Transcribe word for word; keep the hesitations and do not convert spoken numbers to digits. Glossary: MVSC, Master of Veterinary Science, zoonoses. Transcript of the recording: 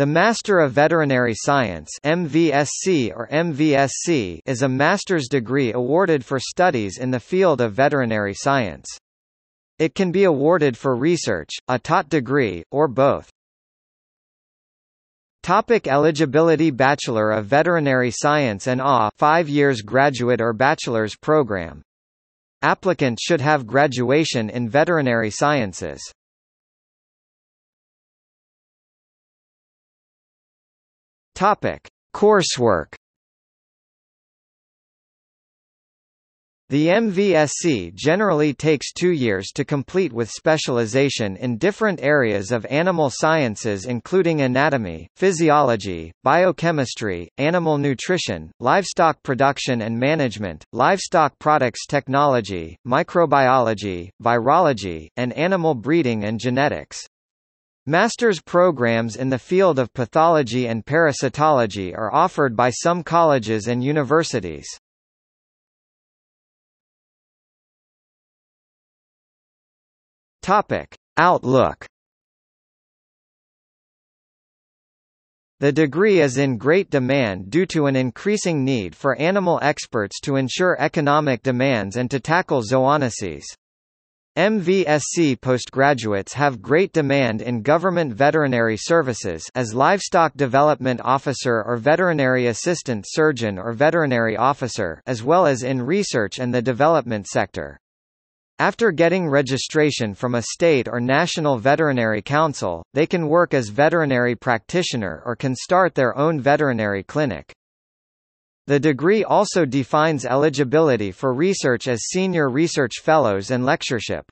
The Master of Veterinary Science (M V S C) or M V S C is a master's degree awarded for studies in the field of veterinary science. It can be awarded for research, a taught degree, or both. Topic eligibility: Bachelor of Veterinary Science and A W five years graduate or bachelor's program. Applicants should have graduation in veterinary sciences. Topic: Coursework. The M V S C generally takes two years to complete with specialization in different areas of animal sciences including anatomy, physiology, biochemistry, animal nutrition, livestock production and management, livestock products technology, microbiology, virology, and animal breeding and genetics. Master's programs in the field of pathology and parasitology are offered by some colleges and universities. Topic: Outlook. The degree is in great demand due to an increasing need for animal experts to ensure economic demands and to tackle zoonoses. M V S C postgraduates have great demand in government veterinary services as livestock development officer or veterinary assistant surgeon or veterinary officer, as well as in research and the development sector. After getting registration from a state or national veterinary council, they can work as veterinary practitioner or can start their own veterinary clinic. The degree also defines eligibility for research as senior research fellows and lectureship.